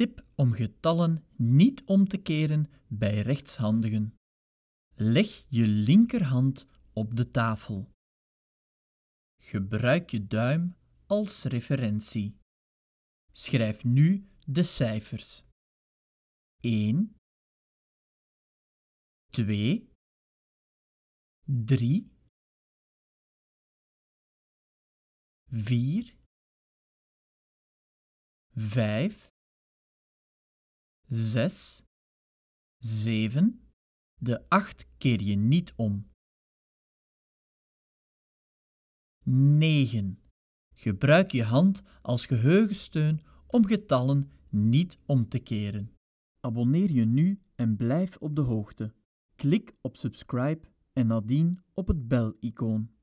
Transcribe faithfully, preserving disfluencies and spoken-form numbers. Tip om getallen niet om te keren bij rechtshandigen. Leg je linkerhand op de tafel. Gebruik je duim als referentie. Schrijf nu de cijfers. een, twee, drie, vier, vijf, zes, zeven. De acht keer je niet om. negen. Gebruik je hand als geheugensteun om getallen niet om te keren. Abonneer je nu en blijf op de hoogte. Klik op subscribe en nadien op het bel-icoon.